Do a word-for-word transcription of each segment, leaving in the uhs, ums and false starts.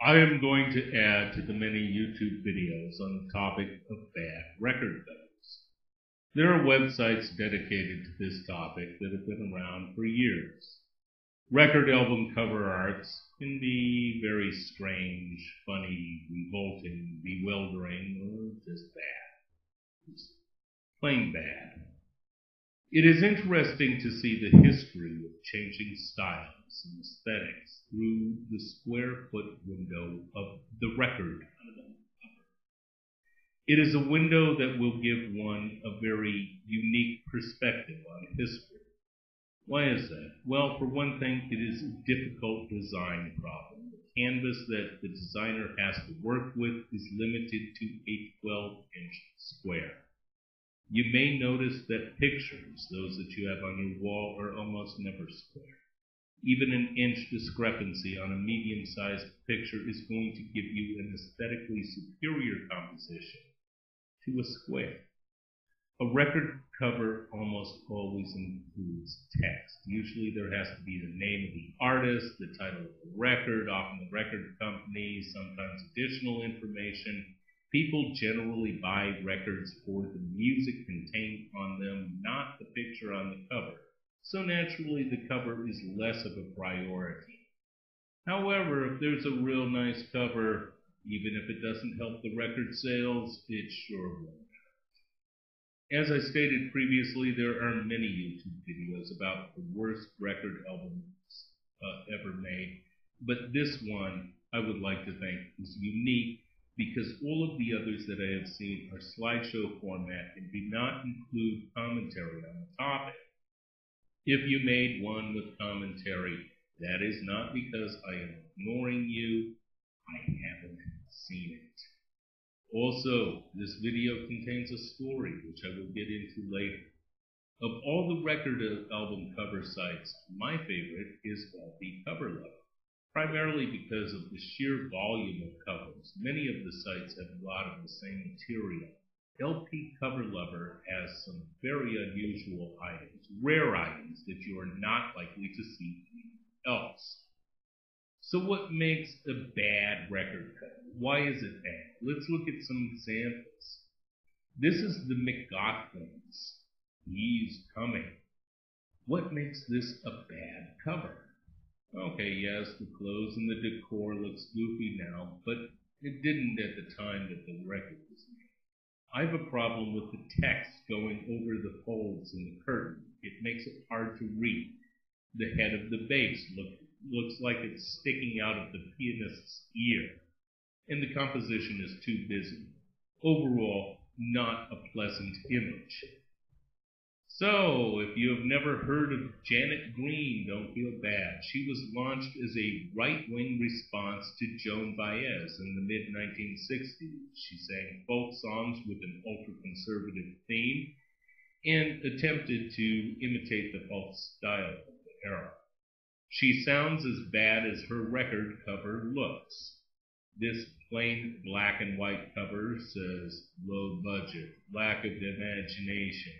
I am going to add to the many YouTube videos on the topic of bad record vendors. There are websites dedicated to this topic that have been around for years. Record album cover arts can be very strange, funny, revolting, bewildering, or just bad. Just plain bad. It is interesting to see the history of changing styles and aesthetics through the square foot window of the record album cover. It is a window that will give one a very unique perspective on history. Why is that? Well, for one thing, it is a difficult design problem. The canvas that the designer has to work with is limited to a twelve inch square. You may notice that pictures, those that you have on your wall, are almost never square. Even an inch discrepancy on a medium-sized picture is going to give you an aesthetically superior composition to a square. A record cover almost always includes text. Usually there has to be the name of the artist, the title of the record, often the record company, sometimes additional information. People generally buy records for the music contained on them, not the picture on the cover. So naturally the cover is less of a priority. However, if there's a real nice cover, even if it doesn't help the record sales, it sure will. As I stated previously, there are many YouTube videos about the worst record albums uh, ever made, but this one I would like to think is unique because all of the others that I have seen are slideshow format and do not include commentary on the topic. If you made one with commentary, that is not because I am ignoring you, I haven't seen it. Also, this video contains a story, which I will get into later. Of all the record album cover sites, my favorite is the Cover Lover, primarily because of the sheer volume of covers. Many of the sites have a lot of the same material. L P Cover Lover has some very unusual items, rare items that you are not likely to see anywhere else. So what makes a bad record cover? Why is it bad? Let's look at some examples. This is the McGoffins. He's coming. What makes this a bad cover? Okay, yes, the clothes and the decor looks goofy now, but it didn't at the time that the record was made. I have a problem with the text going over the folds in the curtain. It makes it hard to read. The head of the bass looks looks like it's sticking out of the pianist's ear, and the composition is too busy. Overall, not a pleasant image. So, if you have never heard of Janet Greene, don't feel bad. She was launched as a right-wing response to Joan Baez in the mid nineteen sixties. She sang folk songs with an ultra-conservative theme and attempted to imitate the folk style of the era. She sounds as bad as her record cover looks. This plain black and white cover says low budget, lack of imagination,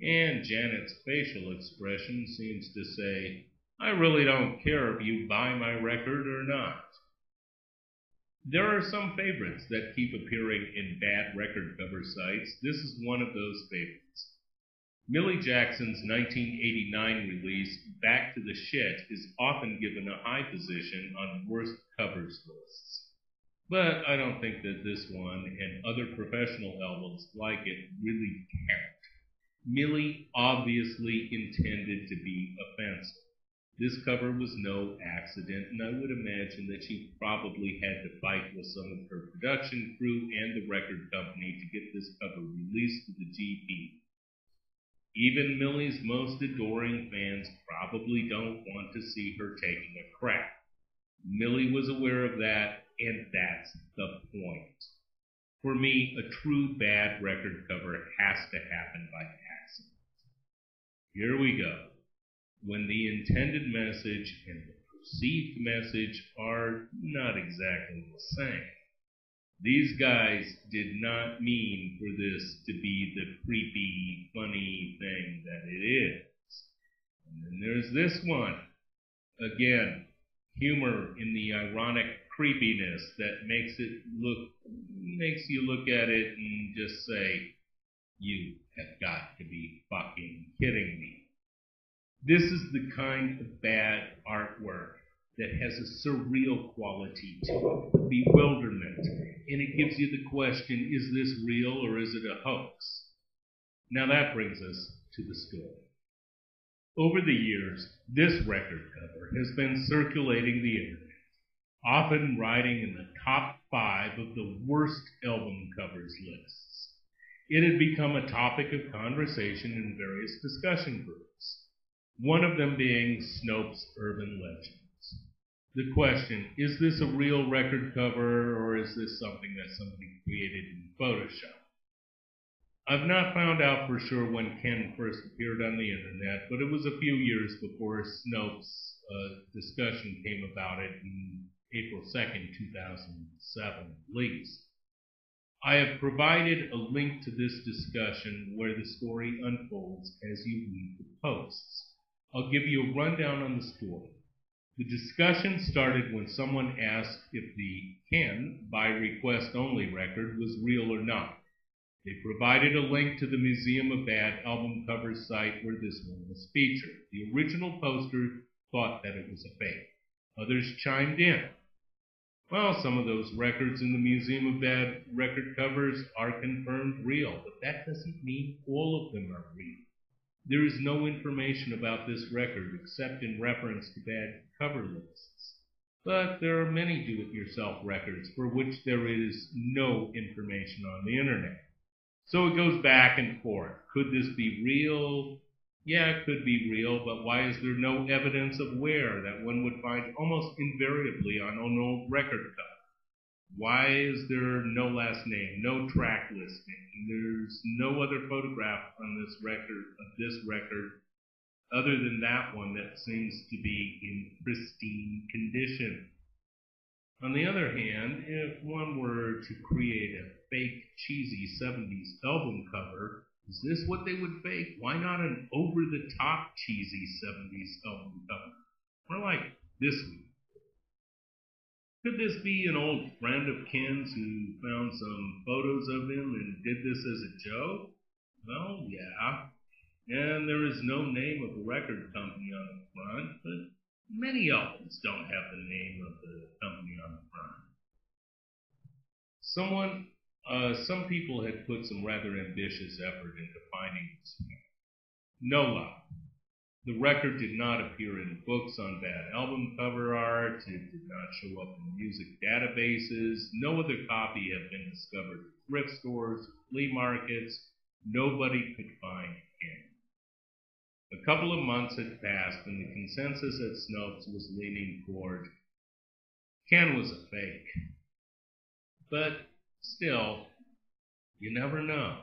and Janet's facial expression seems to say, I really don't care if you buy my record or not. There are some favorites that keep appearing in bad record cover sites. This is one of those favorites. Millie Jackson's nineteen eighty-nine release, Back to the Shit, is often given a high position on worst covers lists. But I don't think that this one and other professional albums like it really count. Millie obviously intended to be offensive. This cover was no accident, and I would imagine that she probably had to fight with some of her production crew and the record company to get this cover released to the G P. Even Millie's most adoring fans probably don't want to see her taking a crap. Millie was aware of that, and that's the point. For me, a true bad record cover has to happen by accident. Here we go. When the intended message and the perceived message are not exactly the same. These guys did not mean for this to be the creepy, funny thing that it is. And then there's this one. Again, humor in the ironic creepiness that makes it look, makes you look at it and just say, you have got to be fucking kidding me. This is the kind of bad artwork that has a surreal quality to it, bewilderment, and it gives you the question, is this real or is it a hoax? Now that brings us to the story. Over the years, this record cover has been circulating the internet, often riding in the top five of the worst album covers lists. It had become a topic of conversation in various discussion groups, one of them being Snopes' Urban Legends. The question, is this a real record cover or is this something that somebody created in Photoshop? I've not found out for sure when Ken first appeared on the internet, but it was a few years before Snopes' uh, discussion came about it in April second, two thousand seven, at least. I have provided a link to this discussion where the story unfolds as you read the posts. I'll give you a rundown on the story. The discussion started when someone asked if the Ken, by request only record, was real or not. They provided a link to the Museum of Bad album cover site where this one was featured. The original poster thought that it was a fake. Others chimed in. Well, some of those records in the Museum of Bad record covers are confirmed real, but that doesn't mean all of them are real. There is no information about this record except in reference to bad cover lists, but there are many do-it-yourself records for which there is no information on the internet. So it goes back and forth. Could this be real? Yeah, it could be real, but why is there no evidence of wear that one would find almost invariably on an old record cover? Why is there no last name, no track listing? There's no other photograph on this record of this record other than that one that seems to be in pristine condition. On the other hand, if one were to create a fake cheesy seventies album cover, is this what they would fake? Why not an over-the-top cheesy seventies album cover? More like this one. Could this be an old friend of Ken's who found some photos of him and did this as a joke? Well, yeah. And there is no name of a record company on the front, but many albums don't have the name of the company on the front. Someone, uh, some people had put some rather ambitious effort into finding this record. No luck. The record did not appear in books on bad album cover art, it did not show up in music databases, no other copy had been discovered at thrift stores, flea markets, nobody could find it. A couple of months had passed and the consensus at Snopes was leaning toward Ken was a fake. But still, you never know.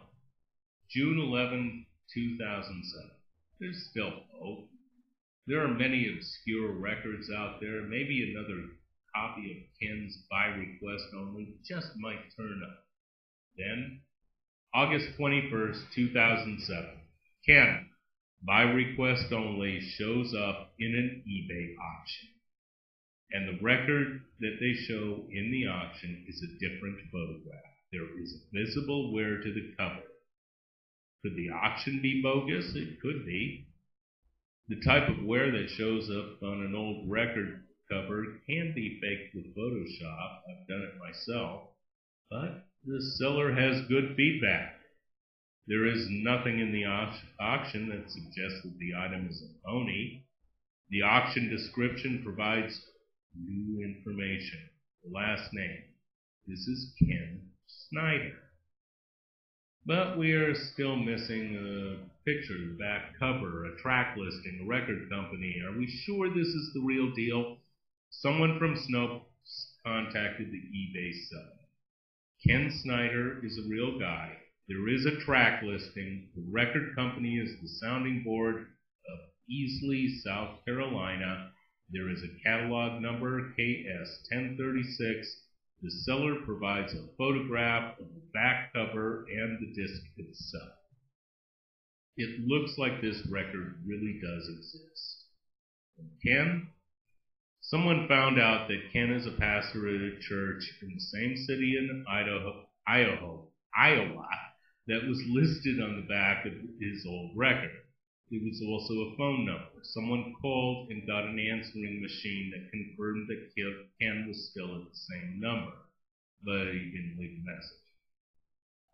June eleventh, two thousand seven. There's still hope. There are many obscure records out there. Maybe another copy of Ken's by request only just might turn up. Then, August twenty-first, two thousand seven, Ken, by request only, shows up in an eBay auction. And the record that they show in the auction is a different photograph. There is visible wear to the cover. Could the auction be bogus? It could be. The type of wear that shows up on an old record cover can be faked with Photoshop. I've done it myself. But the seller has good feedback. There is nothing in the auction that suggests that the item is a phony. The auction description provides new information. The last name. This is Ken Snyder. But we are still missing a picture, the back cover, a track listing, a record company. Are we sure this is the real deal? Someone from Snopes contacted the eBay seller. Ken Snyder is a real guy. There is a track listing. The record company is the Sounding Board of Easley, South Carolina. There is a catalog number, K S ten thirty-six. The seller provides a photograph of the back cover and the disc itself. It looks like this record really does exist. And Ken, Someone found out that Ken is a pastor at a church in the same city in Idaho, Idaho, Iowa that was listed on the back of his old record. It was also a phone number. Someone called and got an answering machine that confirmed that Ken was still at the same number, but he didn't leave a message.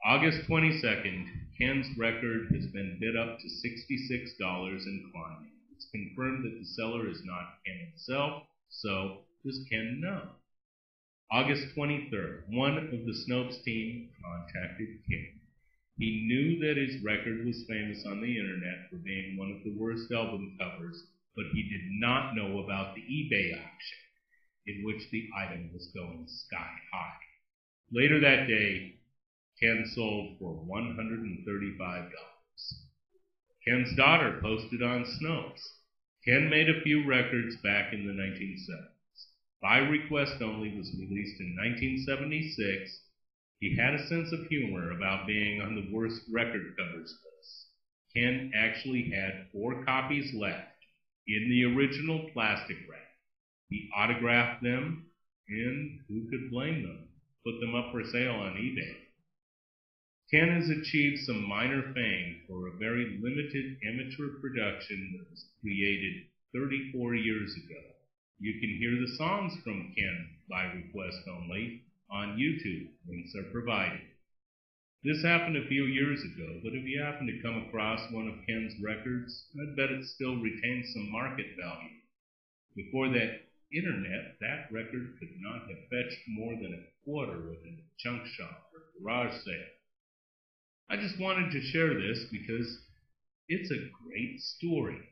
August twenty-second, Ken's record has been bid up to sixty-six dollars and climbing. It's confirmed that the seller is not Ken himself, so does Ken know? August twenty-third, one of the Snopes team contacted Ken. He knew that his record was famous on the internet for being one of the worst album covers, but he did not know about the eBay auction, in which the item was going sky high. Later that day, Ken sold for one hundred thirty-five dollars. Ken's daughter posted on Snopes. Ken made a few records back in the nineteen seventies. By Request Only was released in nineteen seventy-six. He had a sense of humor about being on the worst record covers list. Ken actually had four copies left in the original plastic wrap. He autographed them, and who could blame them? Put them up for sale on eBay. Ken has achieved some minor fame for a very limited amateur production that was created thirty-four years ago. You can hear the songs from Ken by request only on YouTube. Links are provided. This happened a few years ago, but if you happen to come across one of Ken's records, I'd bet it still retains some market value. Before that internet, that record could not have fetched more than a quarter at a junk shop or garage sale. I just wanted to share this because it's a great story.